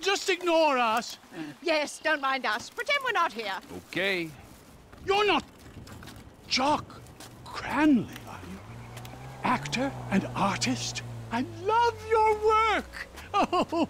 Just ignore us. Yes, don't mind us. Pretend we're not here. Okay. You're not Jock Cranley, are you? Actor and artist? I love your work. Oh,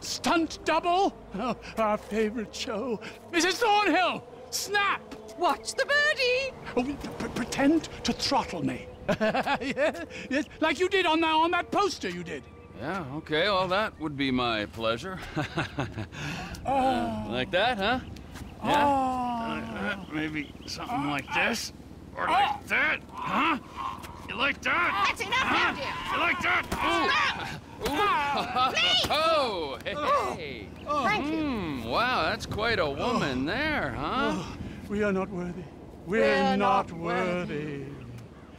stunt double. Oh, our favorite show. Mrs. Thornhill, snap. Watch the birdie. Oh, pretend to throttle me. Yes, yes, like you did on that poster you did. Yeah, okay, well, that would be my pleasure. Like that, huh? Yeah. Maybe something like this. Or like that, huh? You like that? That's enough, huh? You like that? Ooh. Please! Oh, hey! Thank you. Wow, that's quite a woman there, huh? We are not worthy. We're not worthy.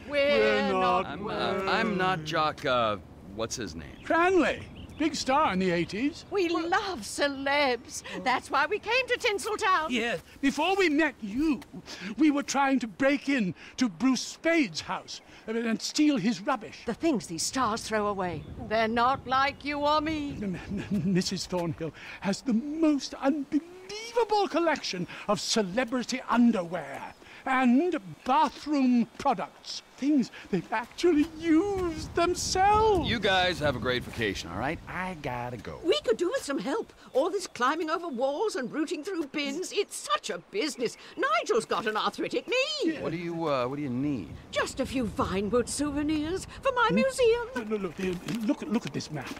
We're not worthy. I'm not Jock, what's his name? Cranley. Big star in the 80s. We love celebs. That's why we came to Tinseltown. Yes. Before we met you, we were trying to break in to Bruce Spade's house and steal his rubbish. The things these stars throw away. They're not like you or me. Mrs. Thornhill has the most unbelievable collection of celebrity underwear and bathroom products. Things they've actually used themselves. You guys have a great vacation, all right? I gotta go. We could do with some help. All this climbing over walls and rooting through bins, it's such a business. Nigel's got an arthritic knee. Yeah. What do you need? Just a few Vinewood souvenirs for my museum. Look at this map.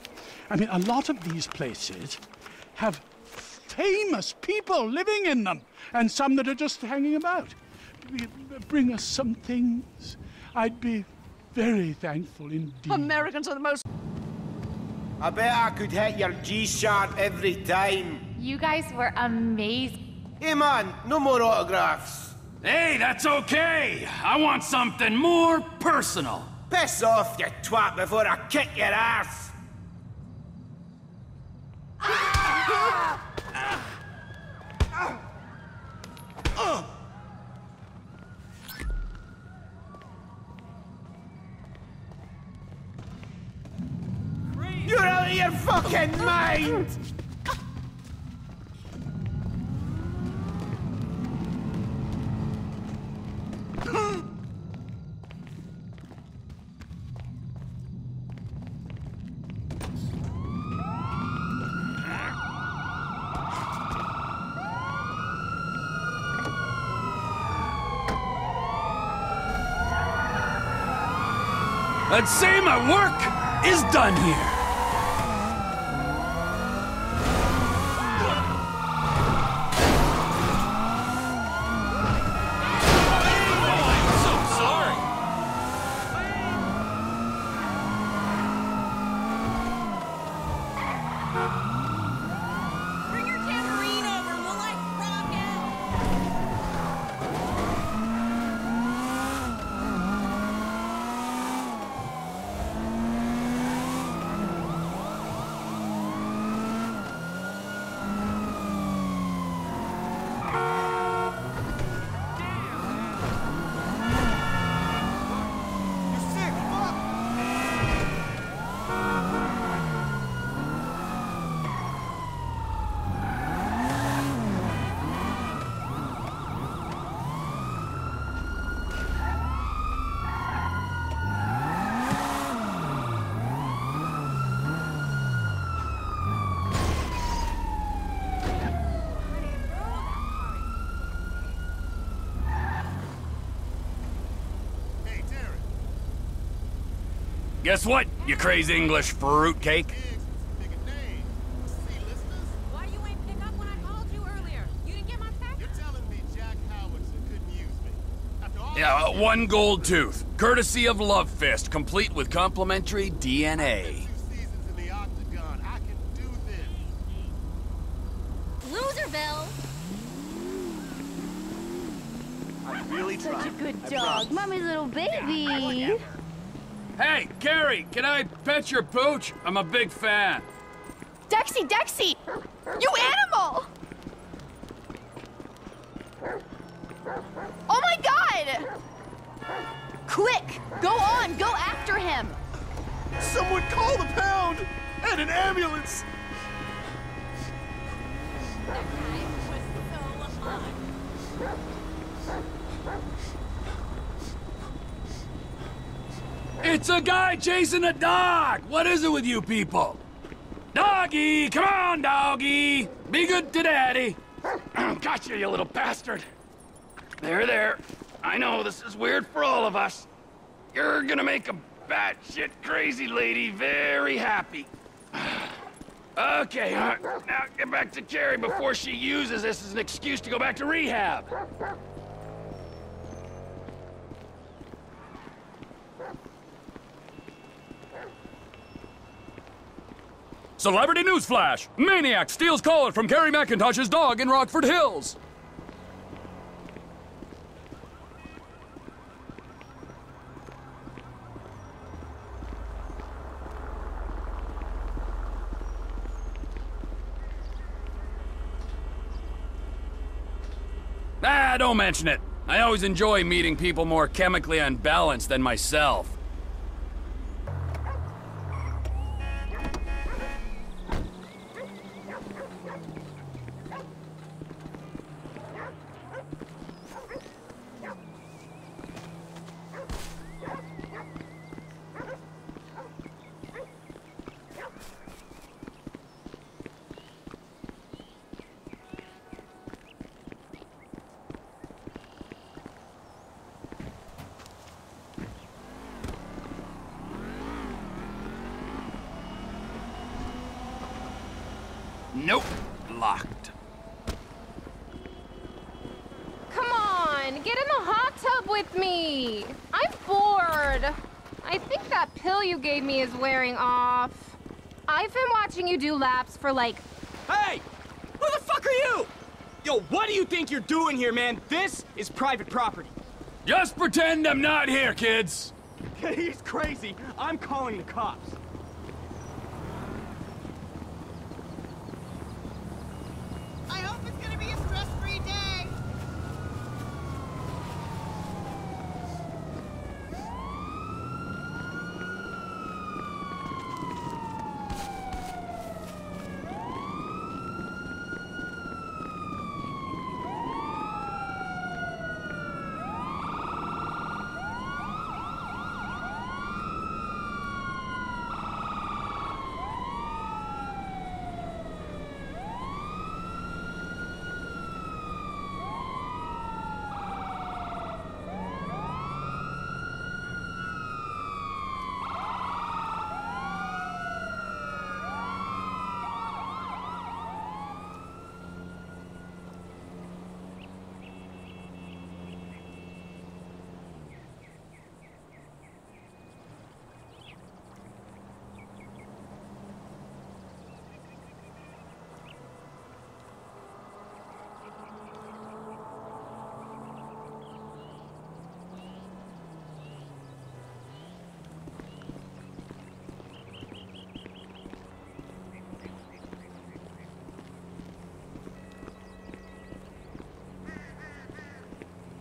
I mean, a lot of these places have famous people living in them and some that are just hanging about. Bring us some things. I'd be very thankful indeed. Americans are the most... I bet I could hit your G-sharp every time. You guys were amazing. Hey, man, no more autographs. Hey, that's okay. I want something more personal. Piss off, you twat, before I kick your ass. Your fucking mind! I'd say my work is done here. Guess what, you crazy English fruitcake? Why do you ain't pick up when I called you earlier? You didn't get my fax? You're telling me Jack Howardson couldn't use me. After all one gold tooth, courtesy of Love Fist, complete with complimentary DNA. Such a good dog, Mummy's little baby. Hey, Carrie, can I pet your pooch? I'm a big fan. Dexy, Dexy! You animal! Oh my god! Quick! Go on, go after him! Someone call the pound! And an ambulance! It's a guy chasing a dog! What is it with you people? Doggy! Come on, doggy! Be good to daddy! Gotcha, you little bastard! There, there. I know, this is weird for all of us. You're gonna make a batshit crazy lady very happy. Okay, now get back to Carrie before she uses this as an excuse to go back to rehab. Celebrity newsflash! Maniac steals collar from Carrie McIntosh's dog in Rockford Hills! Ah, don't mention it. I always enjoy meeting people more chemically unbalanced than myself. Nope. Locked. Come on, get in the hot tub with me. I'm bored. I think that pill you gave me is wearing off. I've been watching you do laps for like... Hey! Who the fuck are you? Yo, what do you think you're doing here, man? This is private property. Just pretend I'm not here, kids. He's crazy. I'm calling the cops.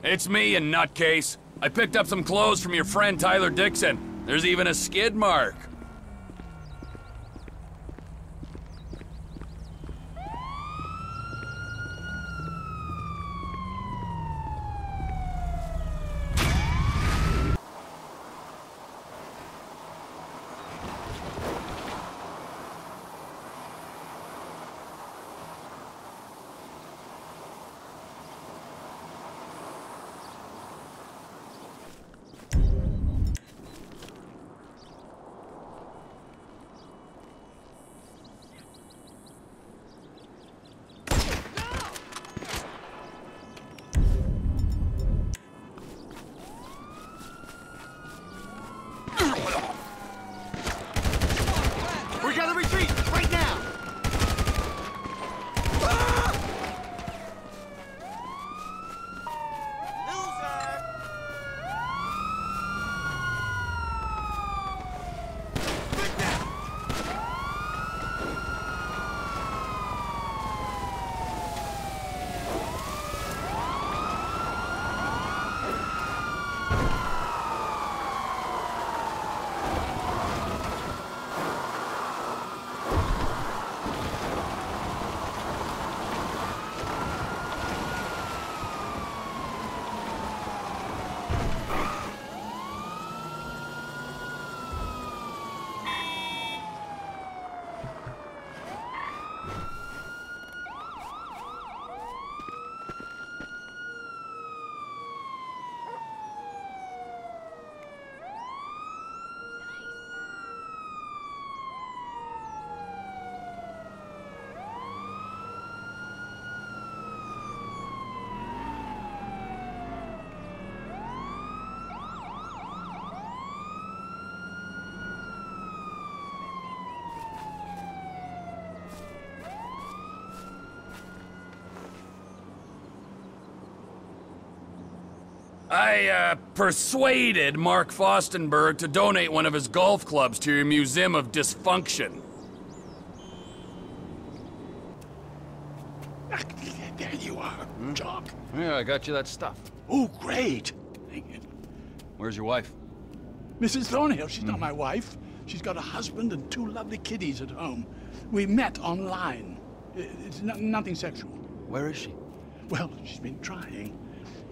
It's me, you nutcase. I picked up some clothes from your friend Tyler Dixon. There's even a skid mark. I persuaded Mark Faustenberg to donate one of his golf clubs to your Museum of Dysfunction. There you are, Jock. Yeah, I got you that stuff. Oh, great. Dang it. Where's your wife? Mrs. Thornhill. She's not my wife. She's got a husband and two lovely kiddies at home. We met online. It's nothing sexual. Where is she? Well, she's been trying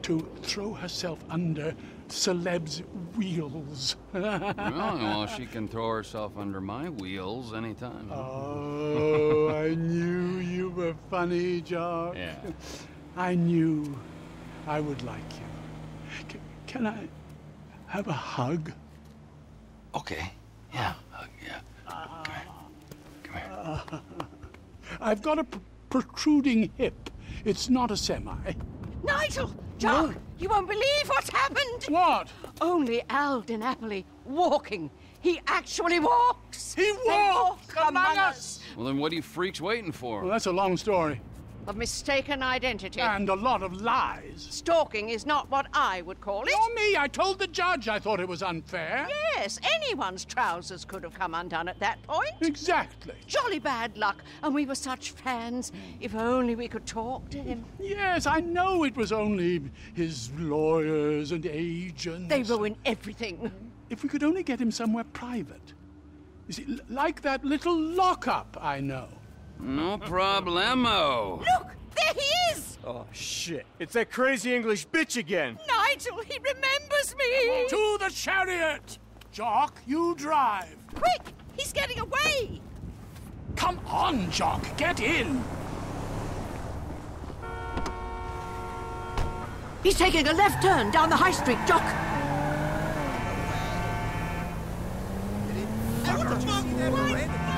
to throw herself under celebs' wheels. Well, she can throw herself under my wheels anytime. Oh, I knew you were funny, Jock. Yeah. I knew I would like you. Can I have a hug? Okay. Yeah, hug, yeah. Come here. I've got a protruding hip. It's not a semi. Nigel! Jock! No. You won't believe what's happened! What? Only Al Di Napoli walking. He actually walks! He walks among us! Well, then what are you freaks waiting for? Well, that's a long story. Of mistaken identity. And a lot of lies. Stalking is not what I would call it. Nor me. I told the judge I thought it was unfair. Yes, anyone's trousers could have come undone at that point. Exactly. Jolly bad luck. And we were such fans. If only we could talk to him. Yes, I know it was only his lawyers and agents. They ruin everything. If we could only get him somewhere private. You see, like that little lockup I know. No problemo. Look, there he is! Oh, shit. It's that crazy English bitch again. Nigel, he remembers me! To the chariot! Jock, you drive. Quick! He's getting away! Come on, Jock, get in! He's taking a left turn down the high street, Jock.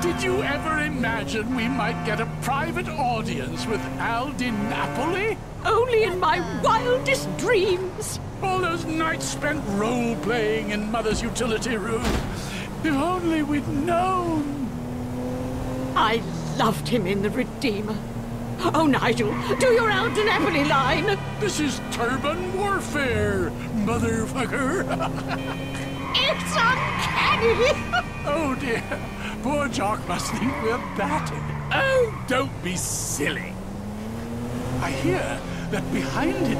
Did you ever imagine we might get a private audience with Al Di Napoli? Only in my wildest dreams. All those nights spent role-playing in Mother's utility room. If only we'd known. I loved him in The Redeemer. Oh, Nigel, do your Al Di Napoli line. This is Turban Warfare, motherfucker. It's uncanny. Oh, dear. Poor Jock must think we're battered. Oh, don't be silly. I hear that behind him...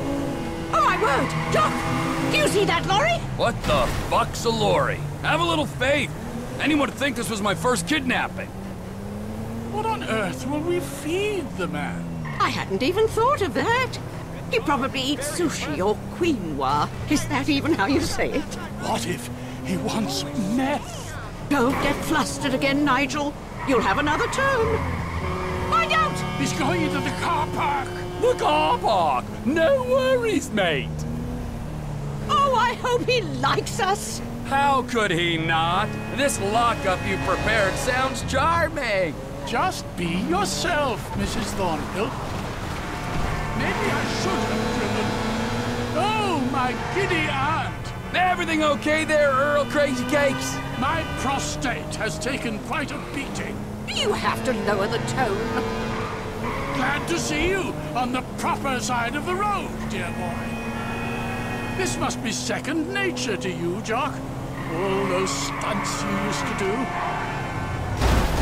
Oh, I won't! Jock! Do you see that lorry? What the fuck's a lorry? Have a little faith. Anyone would think this was my first kidnapping. What on earth will we feed the man? I hadn't even thought of that. He probably eats sushi or quinoa. Is that even how you say it? What if he wants meth? Don't get flustered again, Nigel. You'll have another turn. Find out! He's going into the car park. The car park? No worries, mate. Oh, I hope he likes us. How could he not? This lockup you prepared sounds charming. Just be yourself, Mrs. Thornhill. Maybe I should have driven. Oh, my giddy aunt. Everything okay there, Earl Crazy Cakes? My prostate has taken quite a beating. You have to lower the tone. Glad to see you on the proper side of the road, dear boy. This must be second nature to you, Jock. All those stunts you used to do.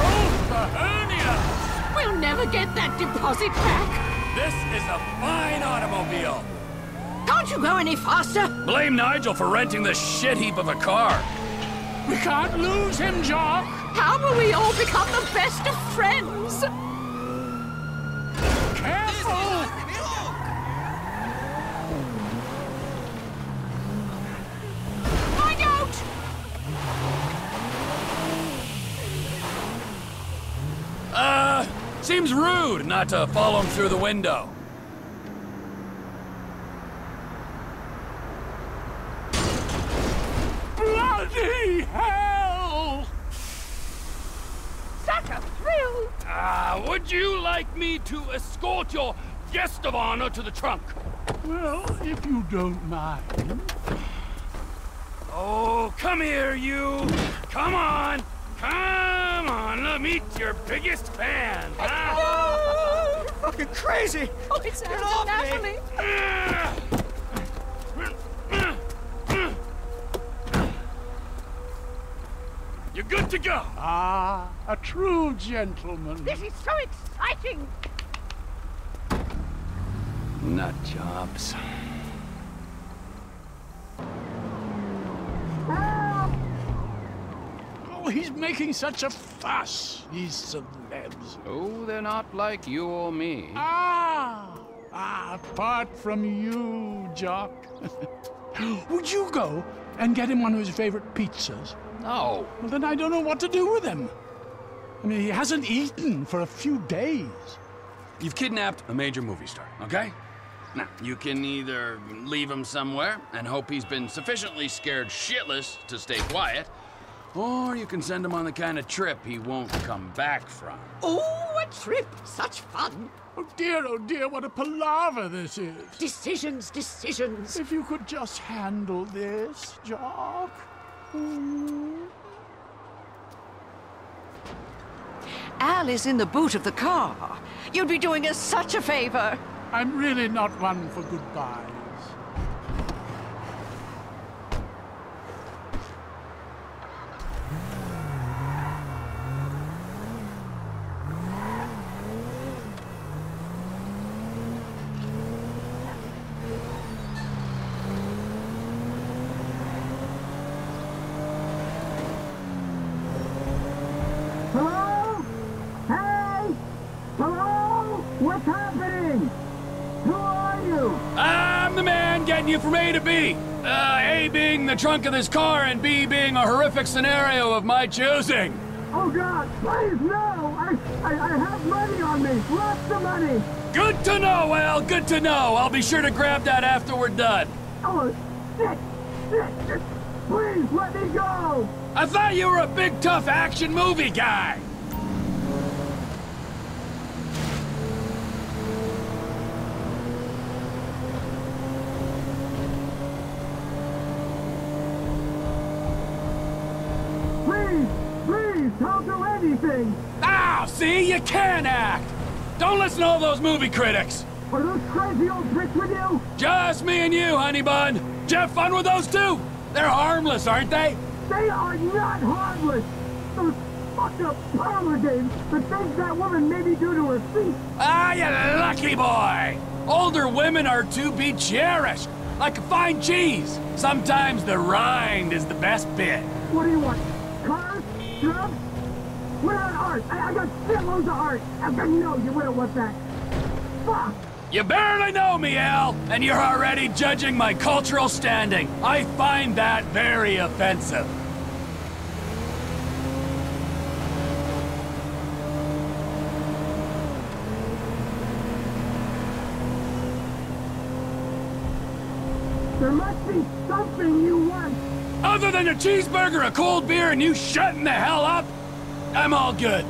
Oh, the hernia! We'll never get that deposit back. This is a fine automobile. Can't you go any faster? Blame Nigel for renting this shit heap of a car. We can't lose him, Jock. How will we all become the best of friends? Careful! Find out! Seems rude not to follow him through the window. Bloody hell! Such a thrill! Would you like me to escort your guest of honor to the trunk? Well, if you don't mind. Oh, come here, you! Come on! Come on! Let me meet your biggest fan! Huh? No! Fucking crazy! Oh, it's Al Di Napoli! You're good to go. Ah, a true gentleman. This is so exciting. Nut jobs. Oh, he's making such a fuss, these celebs. Oh, they're not like you or me. Ah, apart from you, Jock. Would you go and get him one of his favorite pizzas? No. Well, then I don't know what to do with him. I mean, he hasn't eaten for a few days. You've kidnapped a major movie star, okay? Now, you can either leave him somewhere and hope he's been sufficiently scared shitless to stay quiet, or you can send him on the kind of trip he won't come back from. Oh, a trip! Such fun! Oh dear, what a palaver this is. Decisions, decisions. If you could just handle this, Jock. Al is in the boot of the car. You'd be doing us such a favor. I'm really not one for goodbyes. From A to B. A being the trunk of this car and B being a horrific scenario of my choosing. Oh God, please no! I have money on me, lots of money. Good to know, Al, good to know. I'll be sure to grab that after we're done. Oh, shit. Please let me go. I thought you were a big, tough action movie guy. Ah, see? You can act! Don't listen to all those movie critics! Are those crazy old bricks with you? Just me and you, honey bun! Did you have fun with those two? They're harmless, aren't they? They are not harmless! Those fucked up parlor games, the things that woman made me do to her feet! Ah, you lucky boy! Older women are to be cherished, like a fine cheese! Sometimes the rind is the best bit. What do you want? Cars? Drugs? What about art? I got shitloads of art. No, you wouldn't want that. Fuck! You barely know me, Al, and you're already judging my cultural standing. I find that very offensive. There must be something you want. Other than a cheeseburger, a cold beer, and you shutting the hell up? I'm all good.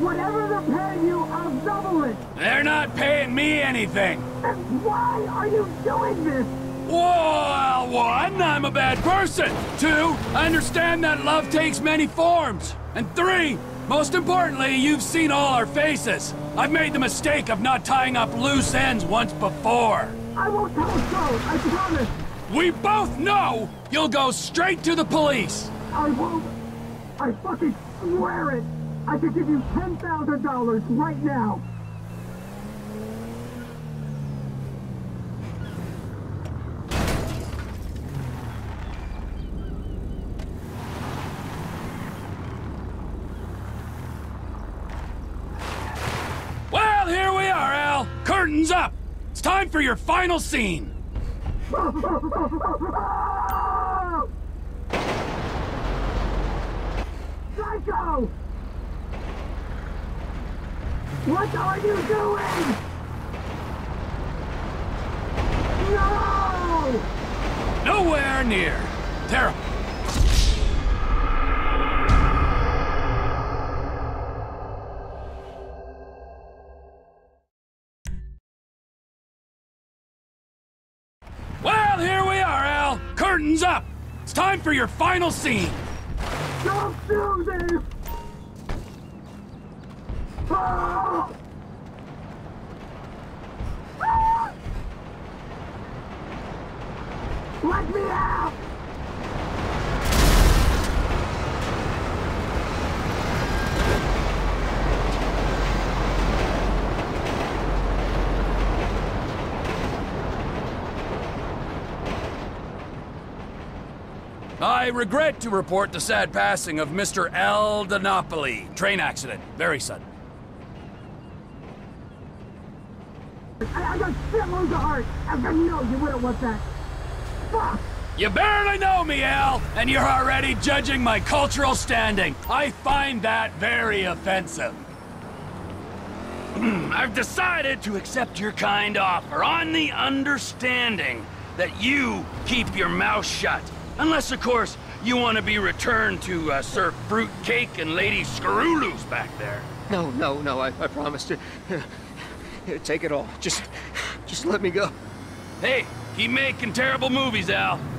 Whatever they're paying you, I'll double it. They're not paying me anything. Then why are you doing this? Well, one, I'm a bad person. Two, I understand that love takes many forms. And three, most importantly, you've seen all our faces. I've made the mistake of not tying up loose ends once before. I won't tell a soul, I promise. We both know you'll go straight to the police. I won't. I fucking swear it! I could give you $10,000 right now! Well, here we are, Al! Curtains up! It's time for your final scene! Psycho! What are you doing? No! Nowhere near. Terrible. Well, here we are, Al. Curtains up. It's time for your final scene. Don't do this! Ah! Ah! Let me out! I regret to report the sad passing of Mr. Al Di Napoli. Train accident, very sudden. I got shitloads of heart. I know you wouldn't want that. Fuck! You barely know me, Al, and you're already judging my cultural standing. I find that very offensive. I've decided to accept your kind offer on the understanding that you keep your mouth shut. Unless, of course, you want to be returned to Sir Fruitcake and Lady Scarooloos back there. No, no, no, I promised it. Take it all. Just let me go. Hey, keep making terrible movies, Al.